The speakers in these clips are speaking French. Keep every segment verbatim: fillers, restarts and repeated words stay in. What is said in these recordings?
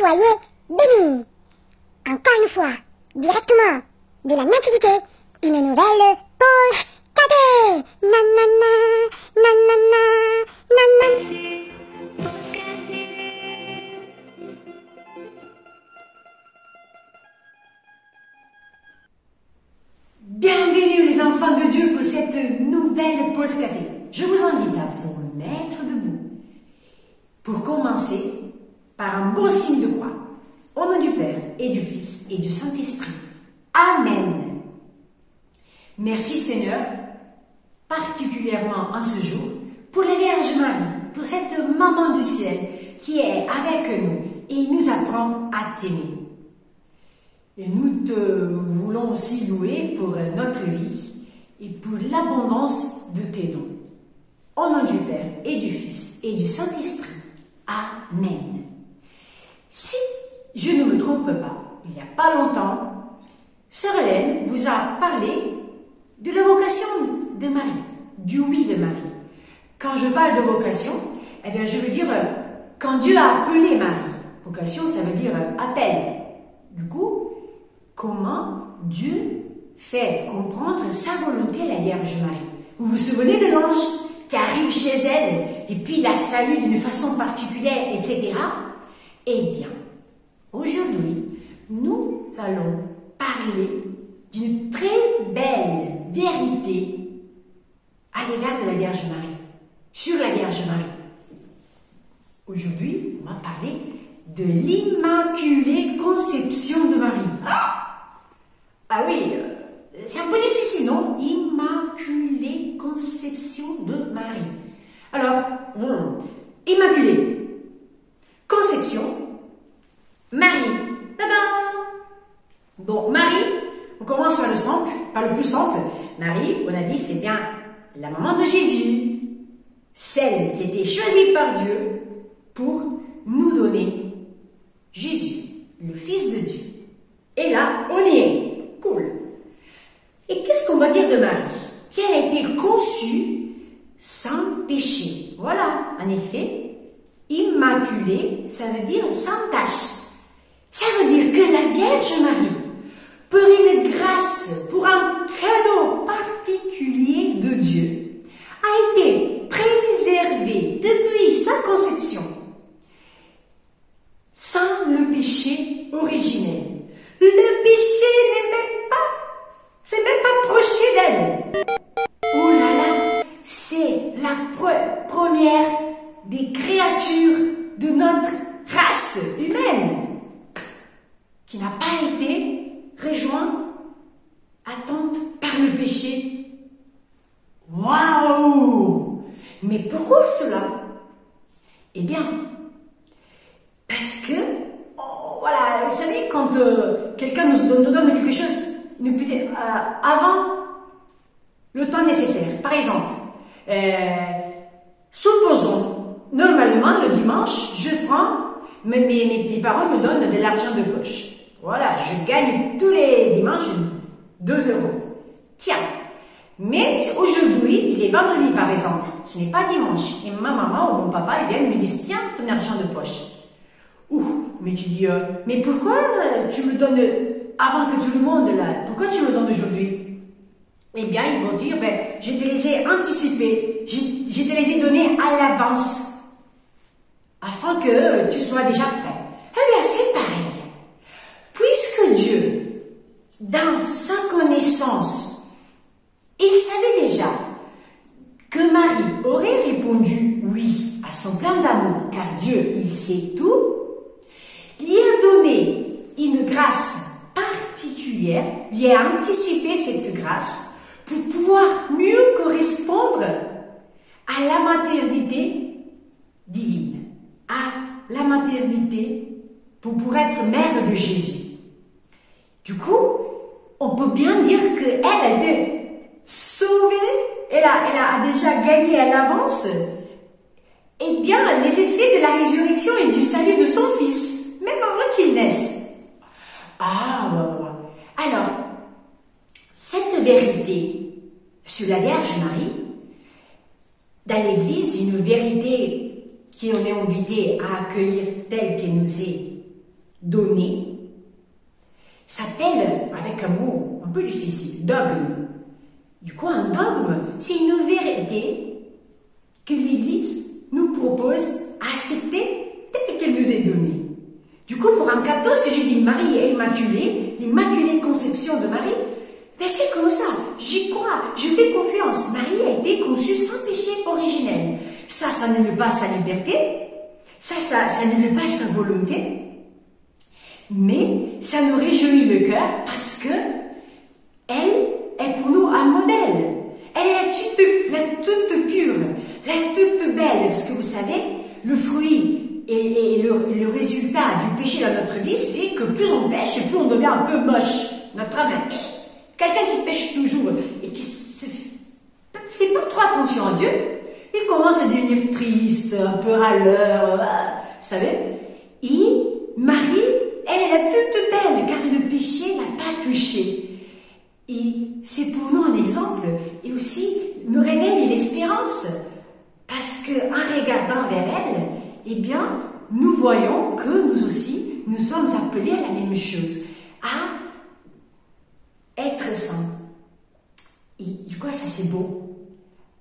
soyez bénis. Encore une fois, directement de la nativité, une nouvelle pause caté. Nanana, nanana, nanana. Bienvenue les enfants de Dieu pour cette nouvelle pause caté. Je vous invite à vous mettre debout. Pour commencer, par un beau signe de croix, au nom du Père et du Fils et du Saint-Esprit. Amen. Merci Seigneur, particulièrement en ce jour, pour les Vierges Marie, pour cette maman du ciel qui est avec nous et nous apprend à t'aimer. Et nous te voulons aussi louer pour notre vie et pour l'abondance de tes dons. Au nom du Père et du Fils et du Saint-Esprit. Amen. Si je ne me trompe pas, il n'y a pas longtemps, Sœur Hélène vous a parlé de la vocation de Marie, du oui de Marie. Quand je parle de vocation, eh bien je veux dire quand Dieu a appelé Marie. Vocation, ça veut dire appel. Du coup, comment Dieu fait comprendre sa volonté à la Vierge Marie. Vous vous souvenez de l'ange qui arrive chez elle et puis la salue d'une façon particulière, et cetera. Eh bien, aujourd'hui, nous allons parler d'une très belle vérité à l'égard de la Vierge Marie, sur la Vierge Marie. Aujourd'hui, on va parler de l'Immaculée Conception de Marie. Ah! Ah oui, c'est un peu difficile, non? Immaculée Conception de Marie. Alors, Immaculée Conception, Marie. Tadam! Bon, Marie, on commence par le simple, par le plus simple. Marie, on a dit, c'est bien la maman de Jésus, celle qui était choisie par Dieu pour nous donner Jésus, le Fils de Dieu. Et là, on y est. Cool. Et qu'est-ce qu'on va dire de Marie? Qu'elle a été conçue sans péché. Voilà, en effet, immaculée, ça veut dire sans tache. Ça veut dire que la Vierge Marie, pour une grâce, pour un cadeau particulier de Dieu, a été préservée depuis sa conception, sans le péché originel. Le péché n'est même pas, c'est même pas proche d'elle. Oh là là, c'est la pre première des créatures de notre race humaine qui n'a pas été rejointe, atteinte par le péché. Waouh! Mais pourquoi cela? Eh bien, parce que voilà, vous savez, quand euh, quelqu'un nous donne, nous donne quelque chose nous, euh, avant le temps nécessaire, par exemple, euh, supposons, normalement, le dimanche, je prends, mes, mes, mes parents me donnent de l'argent de poche. Voilà, je gagne tous les dimanches deux euros. Tiens, mais aujourd'hui, il est vendredi, par exemple, ce n'est pas dimanche. Et ma maman ou mon papa, eh bien, ils me disent, tiens, ton argent de poche. Ouh, mais tu dis, euh, mais pourquoi euh, tu me donnes avant que tout le monde là? Pourquoi tu me donnes aujourd'hui? Eh bien, ils vont dire, ben, je te les ai anticipés, je, je te les ai donnés à l'avance, afin que euh, tu sois déjà prêt. Eh bien, c'est pareil. Puisque Dieu, dans sa connaissance, il savait déjà que Marie aurait répondu oui à son plein d'amour, car Dieu, il sait tout, lui a donné une grâce particulière, lui a anticipé cette grâce pour pouvoir mieux correspondre à la maternité divine, à la maternité pour, pour être mère de Jésus. Du coup, on peut bien dire qu'elle a été sauvée, elle a, elle a déjà gagné à l'avance, eh bien, les effets de la résurrection et du salut de son Fils. Même avant qu'il naisse. Ah, ouais, ouais. Alors, cette vérité sur la Vierge Marie, dans l'Église, une vérité qu'on est invité à accueillir telle qu'elle nous est donné, s'appelle, avec un mot un peu difficile, dogme. Du coup, un dogme, c'est une vérité que l'Église nous propose à accepter telle qu'elle nous est donnée. Du coup, pour un catho, si je dis Marie est immaculée, l'Immaculée Conception de Marie, ben c'est comme ça, j'y crois, je fais confiance. Marie a été conçue sans péché originel. Ça, ça n'annule pas sa liberté, ça, ça, ça n'annule pas sa volonté, mais ça nous réjouit le cœur parce que elle est pour nous un modèle. Elle est la toute, la toute pure, la toute belle, parce que vous savez, le fruit et, et le, le résultat du péché dans notre vie, c'est que plus on pêche, plus on devient un peu moche, notre âme. Quelqu'un qui pêche toujours et qui ne fait pas trop attention à Dieu, il commence à devenir triste, un peu râleur, vous savez. Et Marie, elle est la toute belle, car le péché n'a pas touché. Et c'est pour nous un exemple, et aussi nous réveille l'espérance, parce qu'en regardant vers elle, eh bien, nous voyons que nous aussi, nous sommes appelés à la même chose, à être saints. Et du coup, ça c'est beau,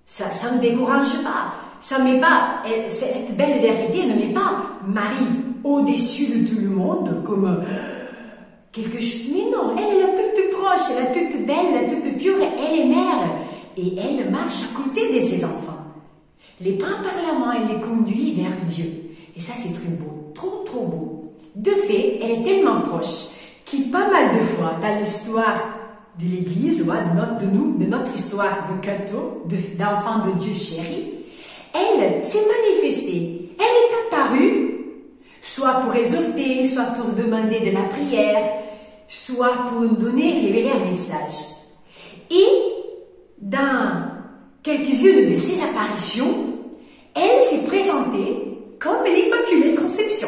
ça, ça ne décourage pas, ça met pas, cette belle vérité ne met pas Marie au-dessus de tout le monde, comme quelque chose, mais non, elle est la toute proche, la toute belle, la toute pure, elle est mère, et elle marche à côté de ses enfants. Les prend par la main, elle les conduit vers Dieu. Et ça c'est trop beau, trop trop beau. De fait, elle est tellement proche, qui pas mal de fois, dans l'histoire de l'Église, de, de nous, de notre histoire de catho, d'enfants de Dieu chéri, elle s'est manifestée, elle est apparue, soit pour exhorter, soit pour demander de la prière, soit pour nous donner, révéler un message. Et dans quelques-unes de ces apparitions, elle s'est présentée comme l'Immaculée Conception,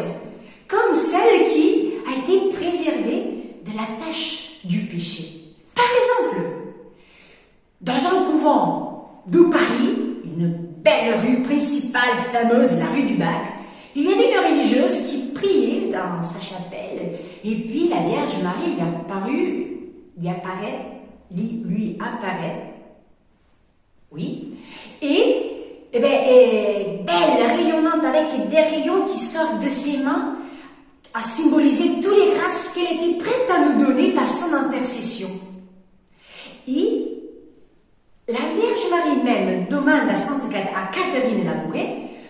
comme celle qui a été préservée de la tâche du péché. Par exemple, dans un couvent de Paris, une belle rue principale fameuse, la rue du Bac, il y avait une religieuse qui priait dans sa chapelle, et puis la Vierge Marie lui apparut, lui apparaît, lui, lui apparaît, oui, et, et, ben, et belle, rayonnante, avec des rayons qui sortent de ses mains, a symbolisé toutes les grâces qu'elle était prête à nous donner par son intercession. Et la Vierge Marie même demande à Sainte Catherine de Labouré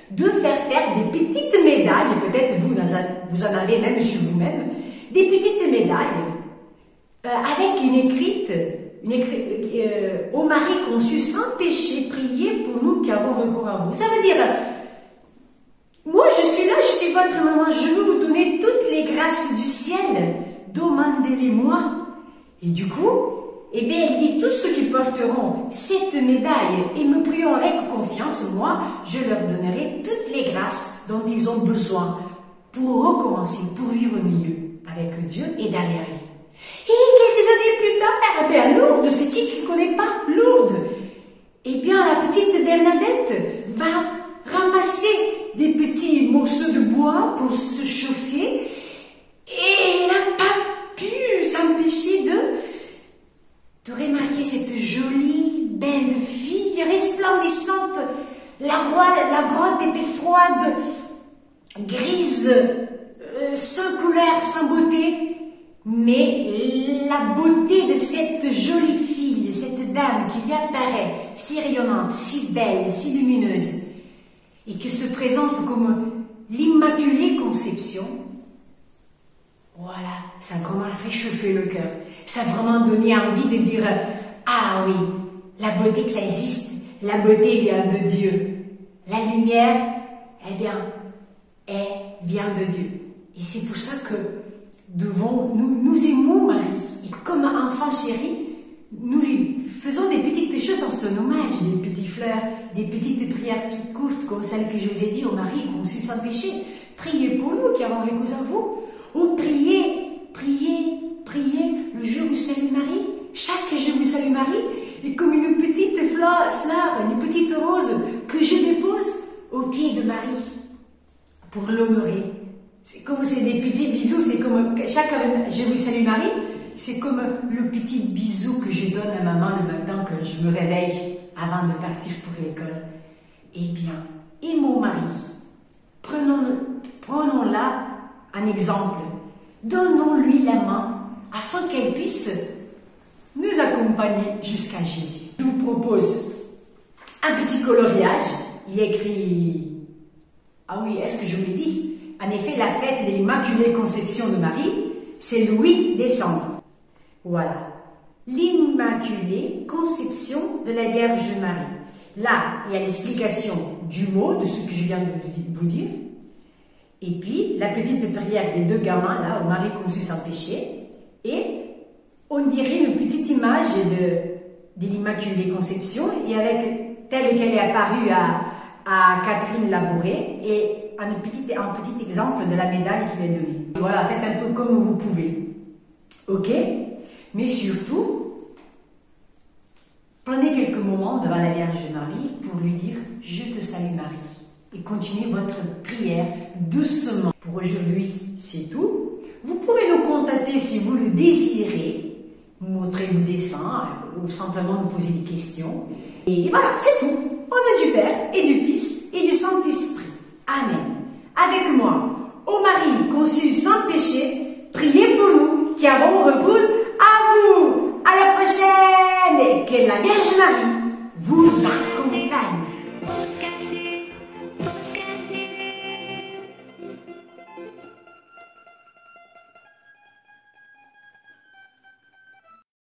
de faire faire des petites médailles, peut-être vous, vous en avez même chez vous-même, des petites médailles euh, avec une écrite, une écrite euh, au Marie conçu sans péché, priez pour nous qui avons recours à vous. Ça veut dire, moi je suis là, je suis votre maman, je veux vous donner toutes les grâces du ciel, demandez-les-moi. Et du coup, eh bien, elle dit, tous ceux qui porteront cette médaille et me prions avec confiance, moi, je leur donnerai toutes les grâces dont ils ont besoin pour recommencer, pour vivre mieux avec Dieu et dans la vie. Et quelques années plus tard, eh bien, à Lourdes, c'est qui qui ne connaît pas Lourdes? Eh bien, la petite Bernadette va ramasser des petits morceaux de bois pour se chauffer et elle n'a pas pu s'empêcher de... de remarquer cette jolie, belle fille resplendissante. La, la grotte était froide, grise, euh, sans couleur, sans beauté. Mais la beauté de cette jolie fille, de cette dame qui lui apparaît, si rayonnante, si belle, si lumineuse, et qui se présente comme l'Immaculée Conception, voilà, ça a vraiment réchauffé le cœur. Ça a vraiment donné envie de dire « Ah oui, la beauté que ça existe, la beauté vient de Dieu. La lumière, eh bien, elle vient de Dieu. » Et c'est pour ça que devant nous, nous aimons Marie. Et comme enfant chéri, nous lui faisons des petites choses en son hommage, des petites fleurs, des petites prières toutes courtes, comme celles que je vous ai dit au Marie, conçue sans péché. Priez pour nous qui avons recours à vous. Ou priez, priez, priez le « Je vous salue Marie », chaque « Je vous salue Marie » est comme une petite fleur, fleur, une petite rose que je dépose au pied de Marie pour l'honorer, C'est comme c'est des petits bisous, c'est comme chaque je vous salue Marie, c'est comme le petit bisou que je donne à maman le matin quand je me réveille avant de partir pour l'école. Eh bien, et mon mari, prenons-le, prenons-la un exemple, donnons-lui la main afin qu'elle puisse nous accompagner jusqu'à Jésus. Je vous propose un petit coloriage, il y a écrit, ah oui, est-ce que je vous l'ai dit? En effet, la fête de l'Immaculée Conception de Marie, c'est le huit décembre. Voilà, l'Immaculée Conception de la Vierge Marie. Là, il y a l'explication du mot, de ce que je viens de vous dire. Et puis, la petite prière des deux gamins, là, où Marie conçut sans péché. Et on dirait une petite image de, de l'Immaculée Conception, et avec telle qu'elle est apparue à, à Catherine de Labouré, et un petit, un petit exemple de la médaille qu'il a donnée. Voilà, faites un peu comme vous pouvez. Ok? Mais surtout, prenez quelques moments devant la Vierge Marie pour lui dire « Je te salue Marie » et continuez votre prière doucement. Pour aujourd'hui, c'est tout. Vous pouvez nous contacter si vous le désirez, montrer vos dessins ou simplement nous poser des questions. Et voilà, c'est tout. Au nom du Père et du Fils et du Saint-Esprit. Amen. Avec moi, ô Marie conçue sans péché, priez pour nous qui avons repose à vous. À la prochaine. Que la Vierge Marie vous aime.